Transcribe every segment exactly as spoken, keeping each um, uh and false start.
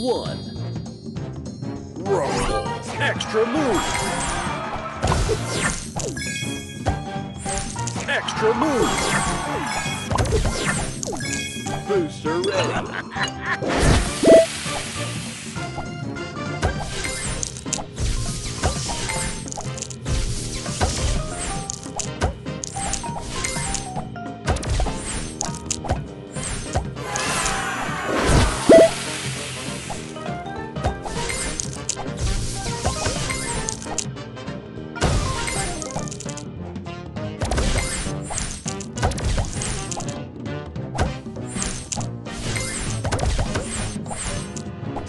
one. Rumble, extra move. Extra move. Booster ready. Extra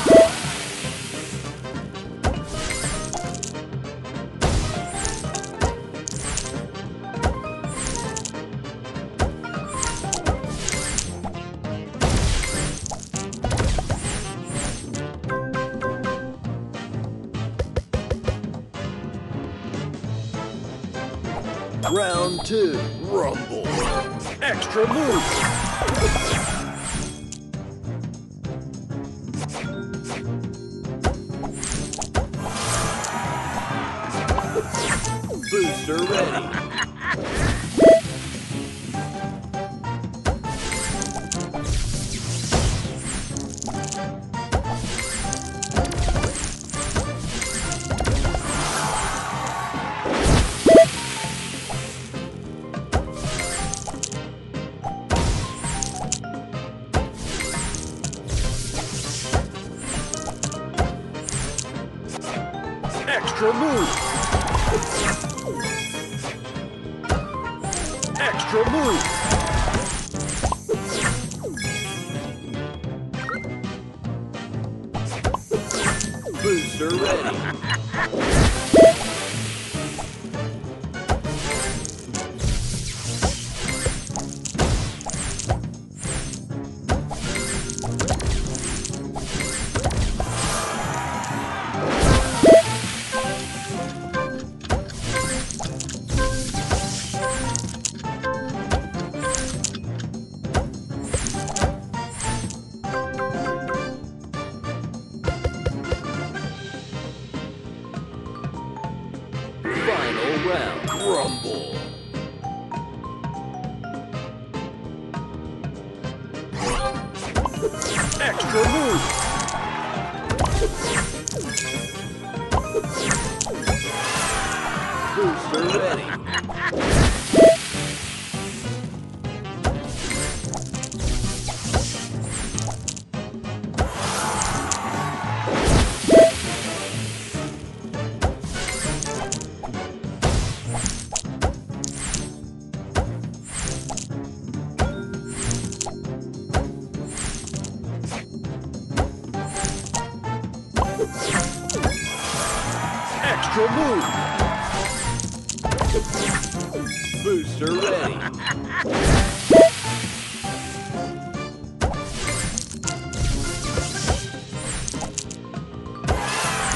Extra move. Round two, Rumble. Extra move. Booster ready. Extra move. Extra move. Booster ready. Round Rumble. Extra move. Booster ready. Extra move. Booster ready.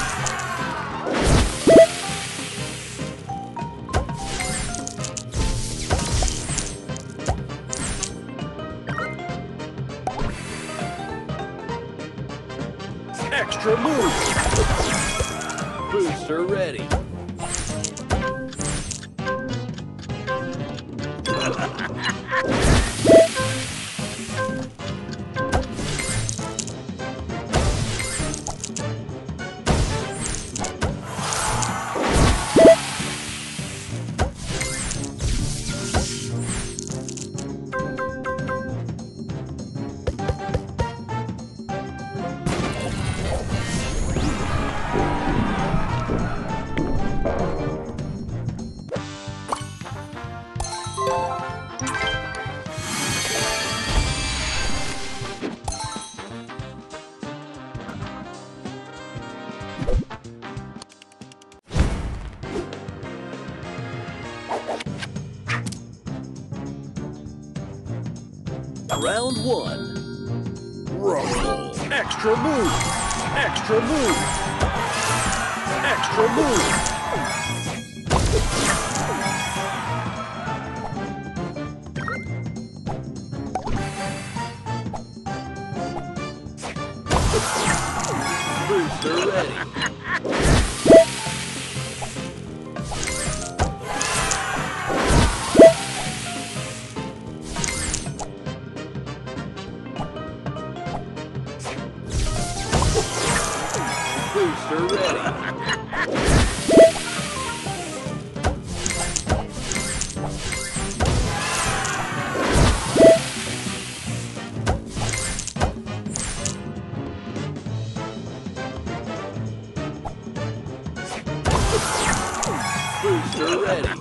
Extra move. Booster ready. Thank you. Round one. Rumble. Extra move. Extra move. Extra move. Booster ready. Booster ready. Booster ready.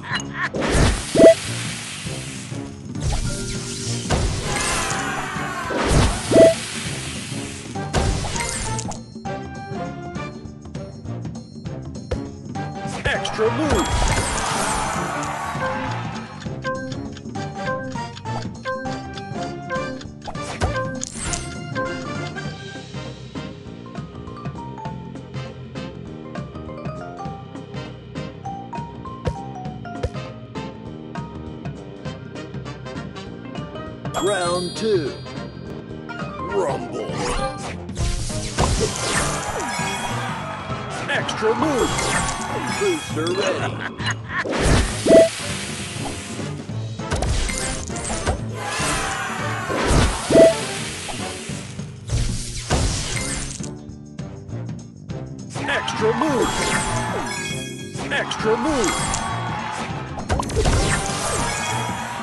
Extra move. Round two. Rumble. Extra move. Booster ready. Extra move. Extra move.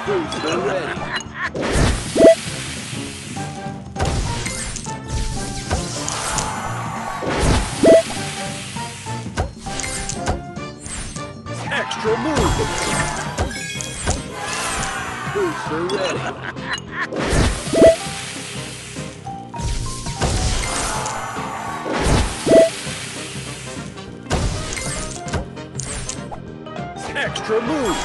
Booster ready. Extra move. Booster ready. Extra move.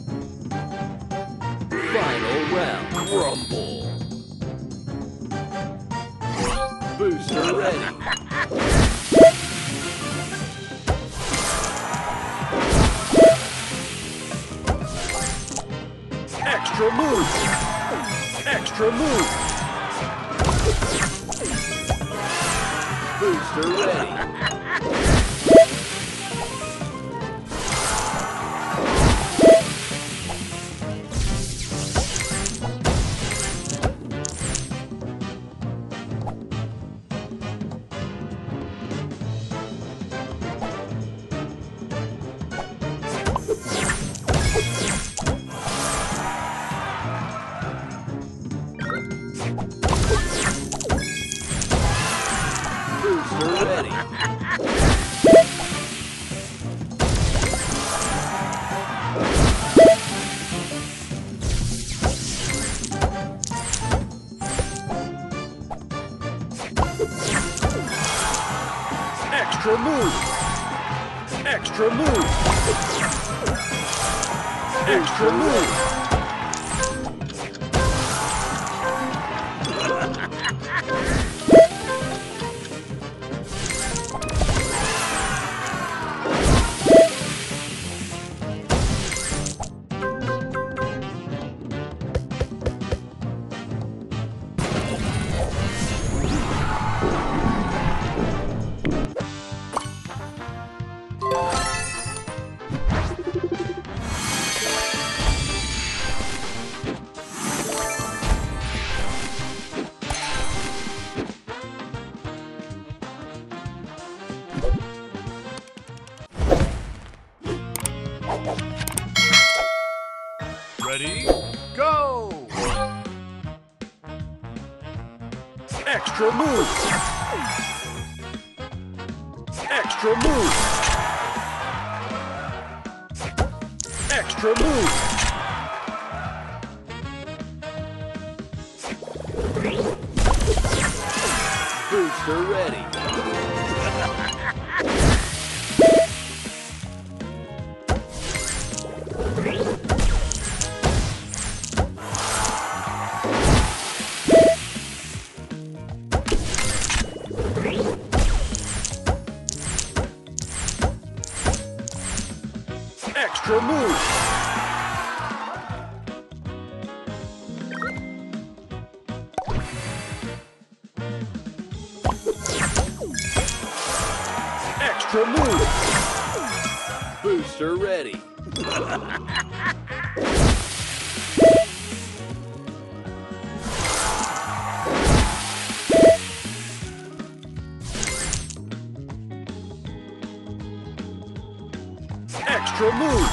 Booster ready. Final round. Rumble. Booster ready. Extra move. Extra move. Booster ready. Booster ready. Extra move. Extra move. Extra move. Ready, go! Extra move. Extra move. Extra move. Booster ready. Extra move. Extra move. Booster ready. Extra move.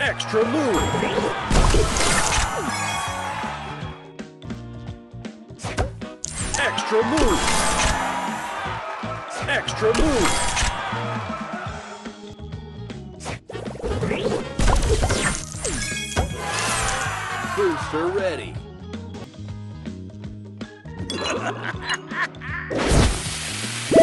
move. Extra move. Booster ready. Extra move.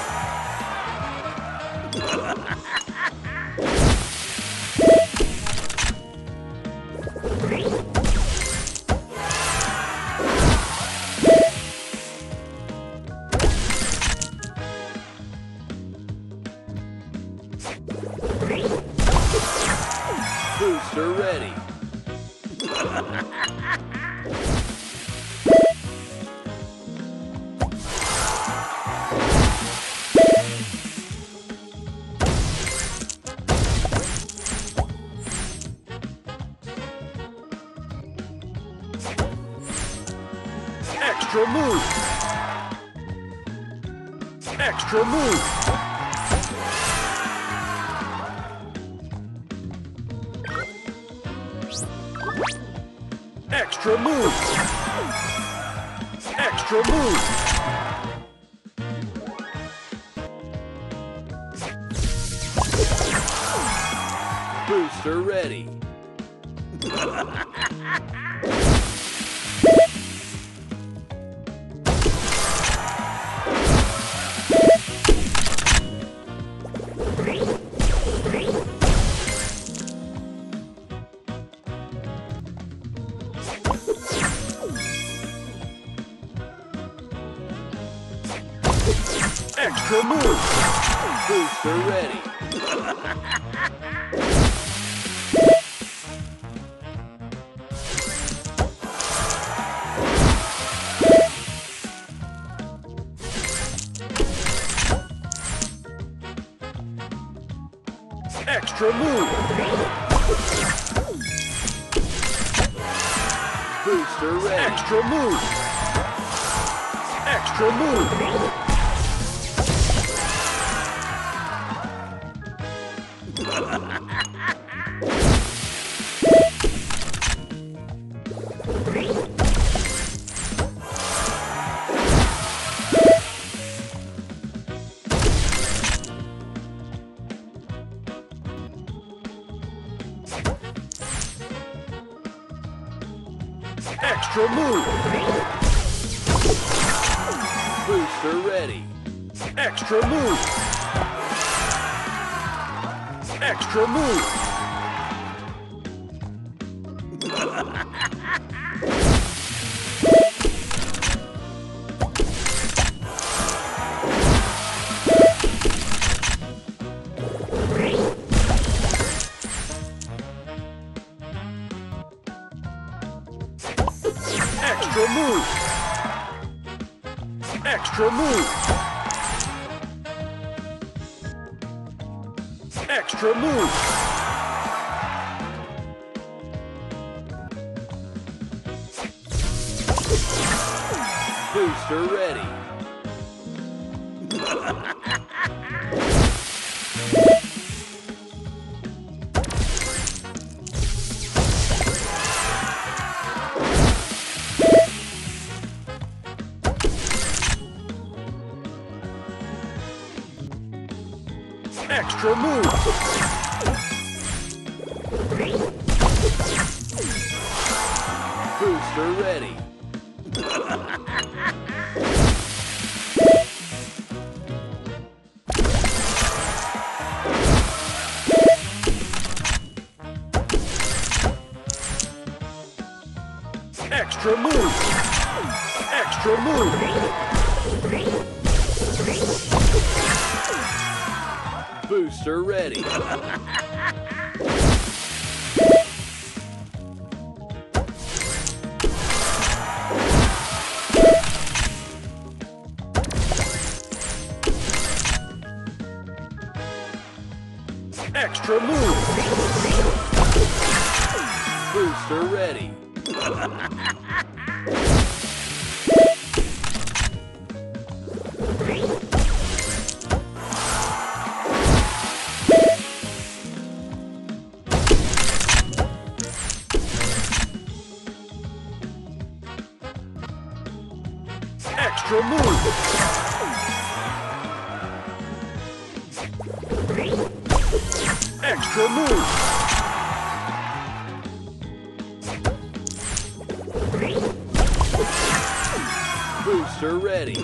ready. Move. Booster ready. Extra move. Extra move. Extra move. Extra move. Booster ready. Extra move. Booster ready. Extra move. Booster ready. Extra move. Extra move. Ultra move! Booster ready! Extra move! Extra move! Extra move! Extra move! Extra move! Booster ready! Extra move! Booster ready! Extra move! Extra move! Booster ready. Extra move. Booster ready. Extra move! Extra move! Booster ready!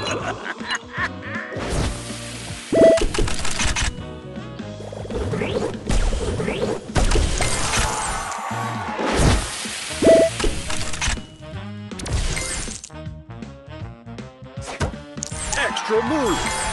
Extra move!